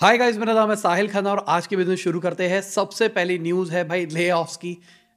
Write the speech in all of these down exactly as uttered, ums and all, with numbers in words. Hi guys, मेरा नाम है साहिल खाना और आज की वीडियो शुरू करते हैं। सबसे पहली न्यूज़ है भाई ले ऑफ्स की,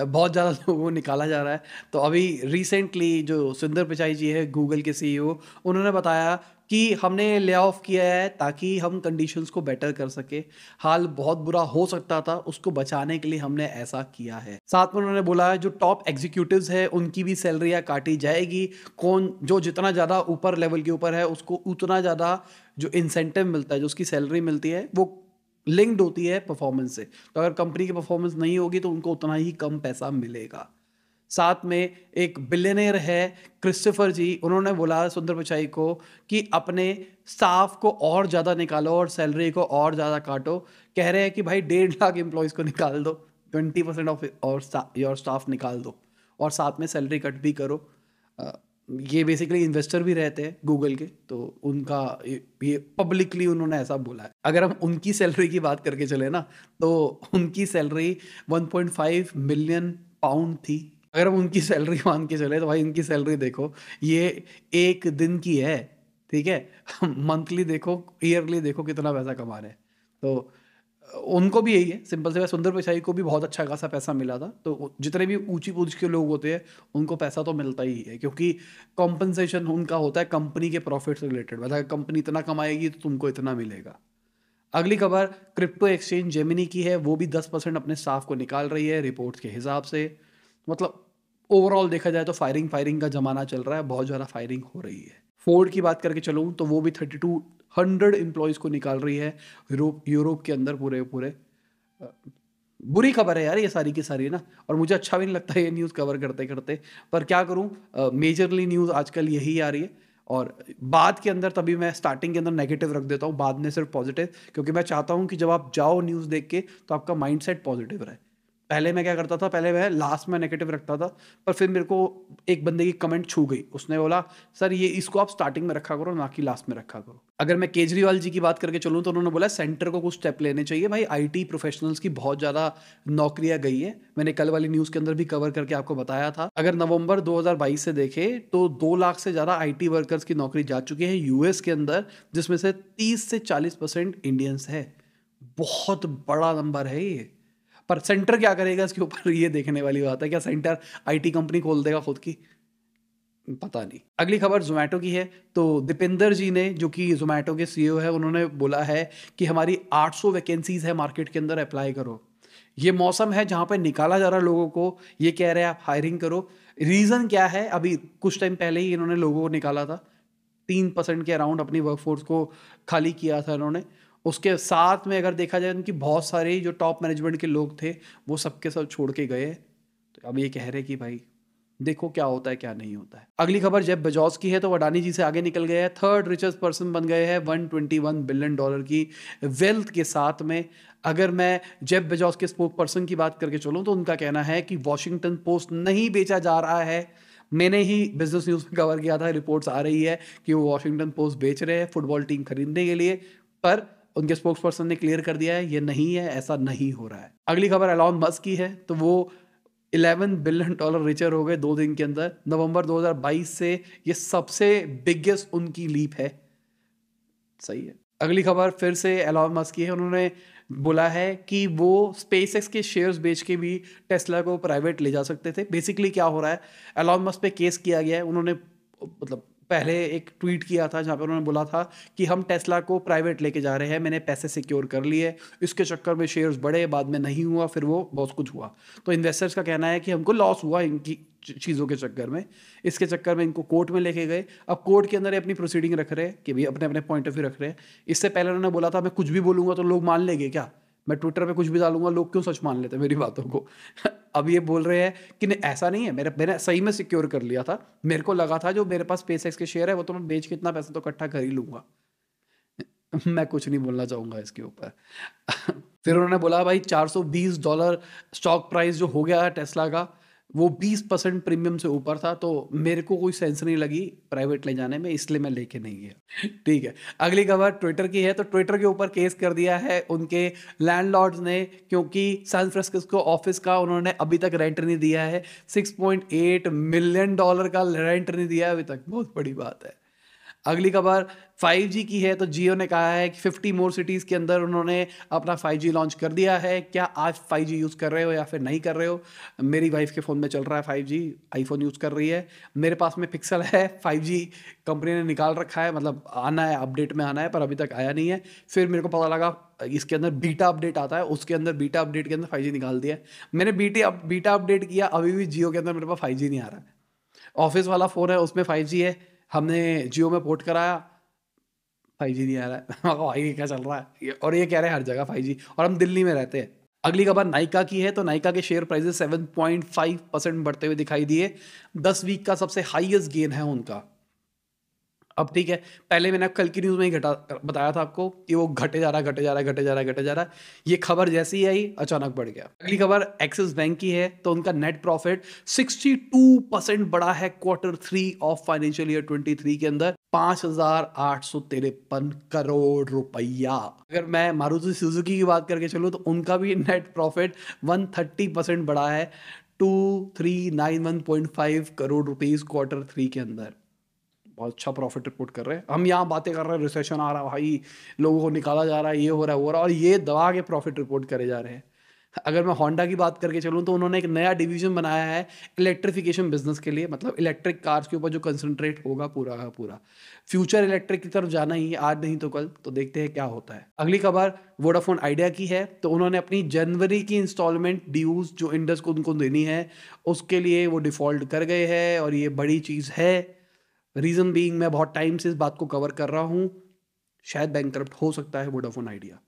बहुत ज़्यादा लोगों को निकाला जा रहा है। तो अभी रिसेंटली जो सुंदर पिचाई जी है गूगल के सीईओ, उन्होंने बताया कि हमने ले ऑफ किया है ताकि हम कंडीशंस को बेटर कर सके, हाल बहुत बुरा हो सकता था उसको बचाने के लिए हमने ऐसा किया है। साथ में उन्होंने बोला है जो टॉप एग्जीक्यूटिव्स है उनकी भी सैलरियाँ काटी जाएगी, कौन जो जितना ज़्यादा ऊपर लेवल के ऊपर है उसको उतना ज़्यादा जो इंसेंटिव मिलता है, जो उसकी सैलरी मिलती है वो लिंक्ड होती है परफॉर्मेंस से। तो अगर कंपनी की परफॉर्मेंस नहीं होगी तो उनको उतना ही कम पैसा मिलेगा। साथ में एक बिलियनियर है क्रिस्टोफर जी, उन्होंने बोला सुंदर पिचाई को कि अपने स्टाफ को और ज़्यादा निकालो और सैलरी को और ज़्यादा काटो। कह रहे हैं कि भाई डेढ़ लाख एम्प्लॉयज़ को निकाल दो, ट्वेंटी परसेंट ऑफ और योर स्टाफ निकाल दो और साथ में सैलरी कट भी करो। ये बेसिकली इन्वेस्टर भी रहते हैं गूगल के, तो उनका ये पब्लिकली उन्होंने ऐसा बोला है। अगर हम उनकी सैलरी की बात करके चले ना तो उनकी salary one point five million pound थी। अगर हम उनकी सैलरी मान के चले तो भाई उनकी सैलरी देखो, ये एक दिन की है, ठीक है, मंथली देखो, ईयरली देखो कितना पैसा कमा रहे हैं। तो उनको भी यही है, सिंपल से सुंदर पिचाई को भी बहुत अच्छा खासा पैसा मिला था। तो जितने भी ऊंची पोस्ट के लोग होते हैं उनको पैसा तो मिलता ही है क्योंकि कॉम्पनसेशन उनका होता है कंपनी के प्रॉफिट से रिलेटेड, मतलब कंपनी इतना कमाएगी तो तुमको इतना मिलेगा। अगली खबर क्रिप्टो एक्सचेंज जेमिनी की है, वो भी दस परसेंट अपने स्टाफ को निकाल रही है रिपोर्ट्स के हिसाब से। मतलब ओवरऑल देखा जाए तो फायरिंग फायरिंग का ज़माना चल रहा है, बहुत ज़्यादा फायरिंग हो रही है। फोर्ड की बात करके चलूँ तो वो भी थर्टी टू हंड्रेड एम्प्लॉयज़ को निकाल रही है यूरोप यूरोप के अंदर पूरे पूरे। बुरी खबर है यार ये सारी की सारी ना, और मुझे अच्छा भी नहीं लगता ये न्यूज़ कवर करते करते, पर क्या करूँ, मेजरली न्यूज़ आजकल यही आ रही है। और बाद के अंदर तभी मैं स्टार्टिंग के अंदर नेगेटिव रख देता हूँ, बाद में सिर्फ पॉजिटिव, क्योंकि मैं चाहता हूँ कि जब आप जाओ न्यूज़ देख के तो आपका माइंड सेट पॉजिटिव रहे। पहले मैं क्या करता था, पहले मैं लास्ट में नेगेटिव रखता था, पर फिर मेरे को एक बंदे की कमेंट छू गई, उसने बोला सर ये इसको आप स्टार्टिंग में रखा करो ना कि लास्ट में रखा करो। अगर मैं केजरीवाल जी की बात करके चलूँ तो उन्होंने बोला सेंटर को कुछ स्टेप लेने चाहिए। भाई आईटी प्रोफेशनल्स की बहुत ज़्यादा नौकरियाँ गई है, मैंने कल वाली न्यूज़ के अंदर भी कवर करके आपको बताया था। अगर नवंबर दो हज़ार बाईस से देखें तो दो लाख से ज़्यादा आईटी वर्कर्स की नौकरी जा चुकी है यूएस के अंदर, जिसमें से तीस से चालीस परसेंट इंडियंस है। बहुत बड़ा नंबर है ये, पर सेंटर क्या करेगा इसके ऊपर ये देखने वाली बात है। क्या सेंटर आईटी कंपनी खोल देगा खुद की, पता नहीं। अगली खबर जोमैटो की है, तो दीपिंदर जी ने जो कि जोमैटो के सीईओ है उन्होंने बोला है कि हमारी आठ सौ वैकेंसीज है मार्केट के अंदर, अप्लाई करो। ये मौसम है जहाँ पे निकाला जा रहा है लोगों को, ये कह रहे हैं आप हायरिंग करो। रीज़न क्या है, अभी कुछ टाइम पहले ही इन्होंने लोगों को निकाला था, तीन परसेंट के अराउंड अपनी वर्कफोर्स को खाली किया था इन्होंने। उसके साथ में अगर देखा जाए उनकी बहुत सारे जो टॉप मैनेजमेंट के लोग थे वो सबके सब छोड़ के गए। तो अब ये कह रहे कि भाई देखो क्या होता है क्या नहीं होता है। अगली खबर जेफ बेजोस की है, तो अडानी जी से आगे निकल गए हैं, थर्ड रिचेस्ट पर्सन बन गए हैं एक सौ इक्कीस बिलियन डॉलर की वेल्थ के साथ में। अगर मैं जेफ बेजोस के स्पोक पर्सन की बात करके चलूँ तो उनका कहना है कि वॉशिंगटन पोस्ट नहीं बेचा जा रहा है। मैंने ही बिजनेस न्यूज़ में कवर किया था, रिपोर्ट्स आ रही है कि वो वॉशिंगटन पोस्ट बेच रहे हैं फुटबॉल टीम खरीदने के लिए, पर उनके स्पोक्स पर्सन ने क्लियर कर दिया है ये नहीं है, ऐसा नहीं हो रहा है। अगली खबर एलॉन मस्क की है, तो वो ग्यारह बिलियन डॉलर रिचर हो गए दो दिन के अंदर। नवंबर दो हज़ार बाईस से ये सबसे बिगेस्ट उनकी लीप है, सही है। अगली खबर फिर से एलॉन मस्क की है, उन्होंने बोला है कि वो स्पेसएक्स के शेयर्स बेच के भी टेस्ला को प्राइवेट ले जा सकते थे। बेसिकली क्या हो रहा है, एलॉन मस्क पे केस किया गया है, उन्होंने मतलब पहले एक ट्वीट किया था जहाँ पर उन्होंने बोला था कि हम टेस्ला को प्राइवेट लेके जा रहे हैं, मैंने पैसे सिक्योर कर लिए, इसके चक्कर में शेयर्स बढ़े, बाद में नहीं हुआ, फिर वो बहुत कुछ हुआ। तो इन्वेस्टर्स का कहना है कि हमको लॉस हुआ इनकी चीज़ों के चक्कर में, इसके चक्कर में इनको कोर्ट में लेके गए। अब कोर्ट के अंदर अपनी प्रोसीडिंग रख रहे हैं कि भाई अपने अपने पॉइंट ऑफ व्यू रख रहे हैं। इससे पहले उन्होंने बोला था मैं कुछ भी बोलूँगा तो लोग मान लेंगे, क्या मैं ट्विटर पर कुछ भी डालूंगा लोग क्यों सच मान लेते मेरी बातों को। अब ये बोल रहे हैं कि नहीं ऐसा नहीं है, मेरे मैंने सही में सिक्योर कर लिया था, मेरे को लगा था जो मेरे पास स्पेसएक्स के शेयर है वो तो मैं बेच के इतना पैसा तो इकट्ठा कर ही लूँगा। मैं कुछ नहीं बोलना चाहूँगा इसके ऊपर। फिर उन्होंने बोला भाई चार सौ बीस डॉलर स्टॉक प्राइस जो हो गया है टेस्ला का वो बीस परसेंट प्रीमियम से ऊपर था, तो मेरे को कोई सेंस नहीं लगी प्राइवेट ले जाने में, इसलिए मैं लेके नहीं गया, ठीक है। अगली खबर ट्विटर की है, तो ट्विटर के ऊपर केस कर दिया है उनके लैंडलॉर्ड्स ने, क्योंकि सैन फ्रांसिस्को ऑफिस का उन्होंने अभी तक रेंट नहीं दिया है, six point eight million dollar का रेंट नहीं दिया है अभी तक, बहुत बड़ी बात है। अगली खबर फाइव जी की है, तो जियो ने कहा है कि फिफ्टी मोर सिटीज़ के अंदर उन्होंने अपना फाइव जी लॉन्च कर दिया है। क्या आज फाइव जी यूज़ कर रहे हो या फिर नहीं कर रहे हो? मेरी वाइफ के फ़ोन में चल रहा है फाइव जी, आईफोन यूज़ कर रही है, मेरे पास में पिक्सल है, फाइव जी कंपनी ने निकाल रखा है, मतलब आना है, अपडेट में आना है, पर अभी तक आया नहीं है। फिर मेरे को पता लगा इसके अंदर बीटा अपडेट आता है, उसके अंदर बीटा अपडेट के अंदर फाइव जी निकाल दिया है। मैंने बीटा बीटा अपडेट किया, अभी भी जियो के अंदर मेरे पास फाइव जी नहीं आ रहा है। ऑफिस वाला फ़ोन है उसमें फाइव जी है, हमने जियो में पोर्ट कराया, फाइव जी नहीं आ रहा है। भाई क्या चल रहा है? और ये कह रहे हैं हर जगह फाइव जी, और हम दिल्ली में रहते हैं। अगली खबर नाइका की है, तो नाइका के share prices seven point five percent बढ़ते हुए दिखाई दिए। दस वीक का सबसे हाईएस्ट गेन है उनका। अब ठीक है, पहले मैंने कल की न्यूज़ में ही घटा बताया था आपको कि वो घटे जा रहा घटे जा रहा घटे जा रहा घटे जा रहा है। ये खबर जैसी ही आई अचानक बढ़ गया। अगली खबर एक्सिस बैंक की है, तो उनका net profit sixty two percent बढ़ा है quarter three of financial year twenty three के अंदर, पाँच हजार आठ सौ तिरपन करोड़ रुपया। अगर मैं मारुति सुजुकी की बात करके चलूँ तो उनका भी net profit one thirty percent बढ़ा है two three nine one point five crore rupees quarter three के अंदर। बहुत अच्छा प्रॉफिट रिपोर्ट कर रहे हैं। हम यहाँ बातें कर रहे हैं रिसेशन आ रहा है, भाई लोगों को निकाला जा रहा है, ये हो रहा है हो रहा है, और ये दबा के प्रॉफिट रिपोर्ट करे जा रहे हैं। अगर मैं होंडा की बात करके चलूँ तो उन्होंने एक नया डिवीजन बनाया है इलेक्ट्रिफिकेशन बिजनेस के लिए, मतलब इलेक्ट्रिक कार्स के ऊपर जो कंसनट्रेट होगा पूरा का पूरा। फ्यूचर इलेक्ट्रिक की तरफ जाना ही है, आज नहीं तो कल, तो देखते हैं क्या होता है। अगली खबर वोडाफोन आइडिया की है, तो उन्होंने अपनी जनवरी की इंस्टॉलमेंट ड्यूज जो इंडस को उनको देनी है उसके लिए वो डिफ़ॉल्ट कर गए हैं, और ये बड़ी चीज़ है। रीज़न बीइंग मैं बहुत टाइम से इस बात को कवर कर रहा हूँ, शायद बैंकक्रप्ट हो सकता है वोडाफोन आइडिया,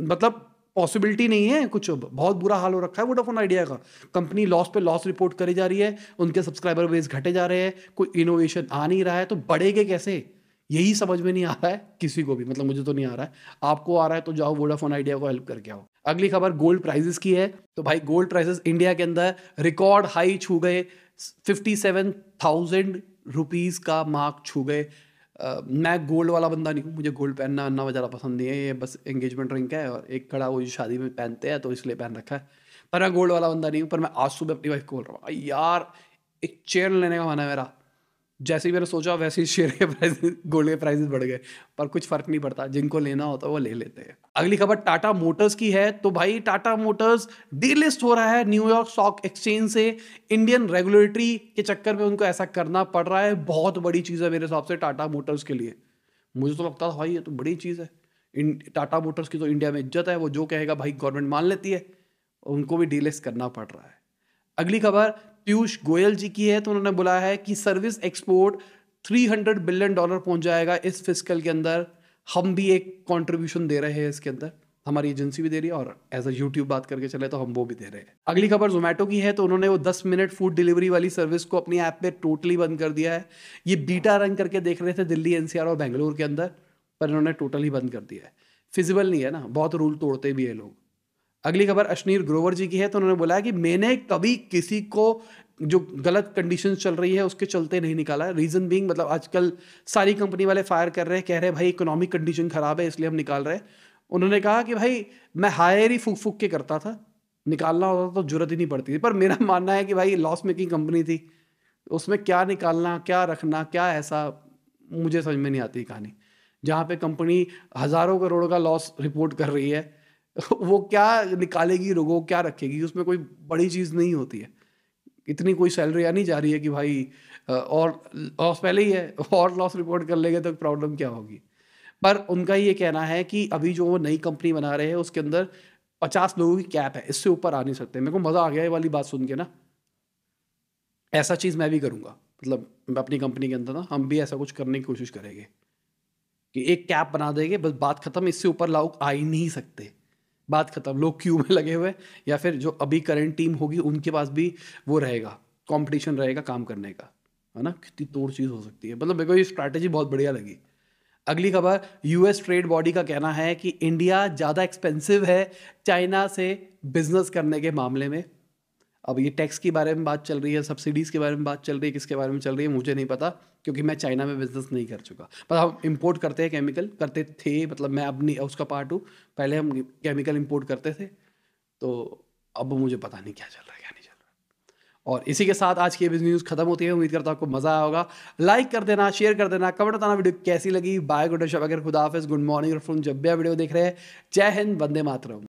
मतलब पॉसिबिलिटी नहीं है कुछ। बहुत बुरा हाल हो रखा है वोडाफोन आइडिया का, कंपनी लॉस पे लॉस रिपोर्ट करी जा रही है, उनके सब्सक्राइबर बेस घटे जा रहे हैं, कोई इनोवेशन आ नहीं रहा है, तो बढ़ेंगे कैसे? यही समझ में नहीं आ रहा है किसी को भी, मतलब मुझे तो नहीं आ रहा है, आपको आ रहा है तो जाओ वोडाफोन आइडिया को हेल्प करके आओ। अगली खबर गोल्ड प्राइसेस की है, तो भाई गोल्ड प्राइसेस इंडिया के अंदर रिकॉर्ड हाई छू गए, फिफ्टी सेवन थाउजेंड रुपीस का मार्क छू गए। मैं गोल्ड वाला बंदा नहीं हूँ, मुझे गोल्ड पहनना अन्ना ज़्यादा पसंद नहीं है, ये बस एंगेजमेंट रिंग है और एक कड़ा वो जो शादी में पहनते हैं तो इसलिए पहन रखा है, पर मैं गोल्ड वाला बंदा नहीं हूँ। पर मैं आज सुबह अपनी वाइफ को बोल रहा हूँ, यार एक चेन लेने का मन है मेरा, जैसे ही मैंने सोचा वैसे ही शेयर के प्राइसेस, गोल्ड के प्राइसेस बढ़ गए, पर कुछ फ़र्क नहीं पड़ता, जिनको लेना होता है वो ले लेते हैं। अगली खबर टाटा मोटर्स की है, तो भाई टाटा मोटर्स डीलिस्ट हो रहा है न्यूयॉर्क स्टॉक एक्सचेंज से, इंडियन रेगुलेटरी के चक्कर में उनको ऐसा करना पड़ रहा है। बहुत बड़ी चीज़ है मेरे हिसाब से टाटा मोटर्स के लिए, मुझे तो लगता था भाई ये तो बड़ी चीज़ है, टाटा मोटर्स की तो इंडिया में इज्जत है, वो जो कहेगा भाई गवर्नमेंट मान लेती है, उनको भी डीलिस्ट करना पड़ रहा है। अगली खबर पीयूष गोयल जी की है, तो उन्होंने बोला है कि service export three hundred billion dollar पहुंच जाएगा इस फिस्कल के अंदर। हम भी एक कंट्रीब्यूशन दे रहे हैं इसके अंदर, हमारी एजेंसी भी दे रही है, और एज अ यूट्यूब बात करके चले तो हम वो भी दे रहे हैं। अगली खबर जोमेटो की है, तो उन्होंने वो दस मिनट फूड डिलीवरी वाली सर्विस को अपनी ऐप पे टोटली बंद कर दिया है। ये बीटा रन करके देख रहे थे दिल्ली एनसीआर और बेंगलुरु के अंदर, पर इन्होंने टोटली बंद कर दिया है, फिजिबल नहीं है ना, बहुत रूल तोड़ते भी है लोग। अगली खबर अशनीर ग्रोवर जी की है, तो उन्होंने बोला है कि मैंने कभी किसी को जो गलत कंडीशंस चल रही है उसके चलते नहीं निकाला। रीज़न बीइंग मतलब आजकल सारी कंपनी वाले फायर कर रहे हैं, कह रहे हैं भाई इकोनॉमिक कंडीशन ख़राब है इसलिए हम निकाल रहे हैं। उन्होंने कहा कि भाई मैं हायर ही फूक फूक के करता था, निकालना होता तो जरूरत ही नहीं पड़ती थी। पर मेरा मानना है कि भाई लॉस मेकिंग कंपनी थी, उसमें क्या निकालना क्या रखना क्या, ऐसा मुझे समझ में नहीं आती कहानी। जहाँ पर कंपनी हज़ारों करोड़ का लॉस रिपोर्ट कर रही है वो क्या निकालेगी, लोगों क्या रखेगी, उसमें कोई बड़ी चीज़ नहीं होती है, इतनी कोई सैलरी आ नहीं जा रही है कि भाई, और लॉस पहले ही है और लॉस रिपोर्ट कर लेंगे तो प्रॉब्लम क्या होगी। पर उनका ये कहना है कि अभी जो वो नई कंपनी बना रहे हैं उसके अंदर पचास लोगों की कैप है, इससे ऊपर आ नहीं सकते। मेरे को मज़ा आ गया ये वाली बात सुन के ना, ऐसा चीज़ मैं भी करूँगा, मतलब मैं अपनी कंपनी के अंदर ना हम भी ऐसा कुछ करने की कोशिश करेंगे कि एक कैप बना देंगे, बस बात ख़त्म, इससे ऊपर लोग आ ही नहीं सकते, बात खत्म। लोग क्यू में लगे हुए, या फिर जो अभी करंट टीम होगी उनके पास भी वो रहेगा, कंपटीशन रहेगा काम करने का, है ना, कितनी तोड़ चीज़ हो सकती है। मतलब मेरे को ये स्ट्रैटेजी बहुत बढ़िया लगी। अगली खबर यूएस ट्रेड बॉडी का कहना है कि इंडिया ज़्यादा एक्सपेंसिव है चाइना से बिजनेस करने के मामले में। अब ये टैक्स के बारे में बात चल रही है, सब्सिडीज़ के बारे में बात चल रही है, किसके बारे में चल रही है मुझे नहीं पता, क्योंकि मैं चाइना में बिजनेस नहीं कर चुका। पर हम इंपोर्ट करते हैं, केमिकल करते थे, मतलब मैं अब नहीं उसका पार्ट हूँ, पहले हम केमिकल इंपोर्ट करते थे, तो अब मुझे पता नहीं क्या चल रहा है क्या नहीं चल रहा। और इसी के साथ आज की बिजनेस न्यूज़ खत्म होती है। उम्मीद करता हूं आपको मजा आया होगा। लाइक कर देना, शेयर कर देना, कमेंट बताना वीडियो कैसी लगी। बाय, गुड शब, अगर खुदा हाफिज़, गुड मॉर्निंग, और जब भी आप वीडियो देख रहे हैं, जय हिंद, वंदे मातरम।